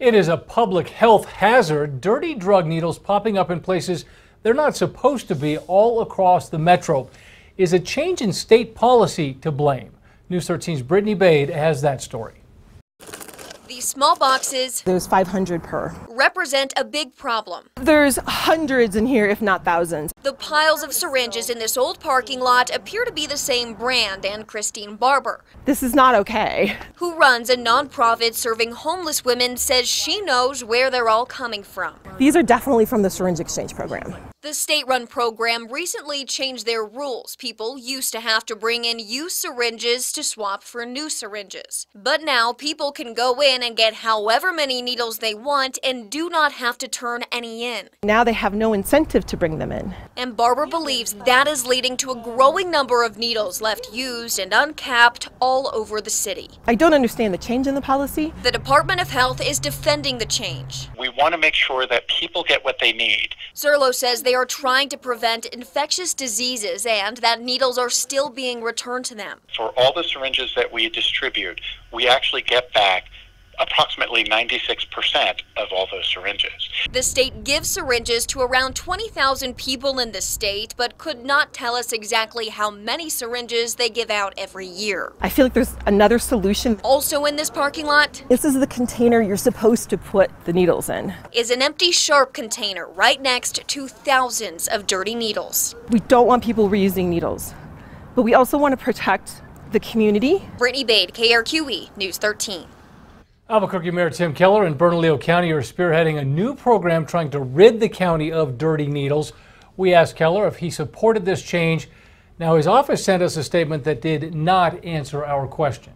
It is a public health hazard. Dirty drug needles popping up in places they're not supposed to be all across the metro. Is a change in state policy to blame? News 13's Brittany Bade has that story. These small boxes, there's 500 per, represent a big problem. There's hundreds in here, if not thousands. The piles of syringes in this old parking lot appear to be the same brand, and Christine Barber, this is not okay, who runs a nonprofit serving homeless women, says she knows where they're all coming from. These are definitely from the syringe exchange program. The state-run program recently changed their rules. People used to have to bring in used syringes to swap for new syringes. But now people can go in and get however many needles they want and do not have to turn any in. Now they have no incentive to bring them in. And Barbara believes that is leading to a growing number of needles left used and uncapped all over the city. I don't understand the change in the policy. The Department of Health is defending the change. We want to make sure that people get what they need. Sirlo says they are trying to prevent infectious diseases and that needles are still being returned to them. For all the syringes that we distribute, we actually get back approximately 96% of all those syringes. The state gives syringes to around 20,000 people in the state, but could not tell us exactly how many syringes they give out every year. I feel like there's another solution. Also in this parking lot, this is the container you're supposed to put the needles in, is an empty sharp container right next to thousands of dirty needles. We don't want people reusing needles, but we also want to protect the community. Brittany Bade, KRQE, News 13. Albuquerque Mayor Tim Keller and Bernalillo County are spearheading a new program trying to rid the county of dirty needles. We asked Keller if he supported this change. Now, his office sent us a statement that did not answer our question.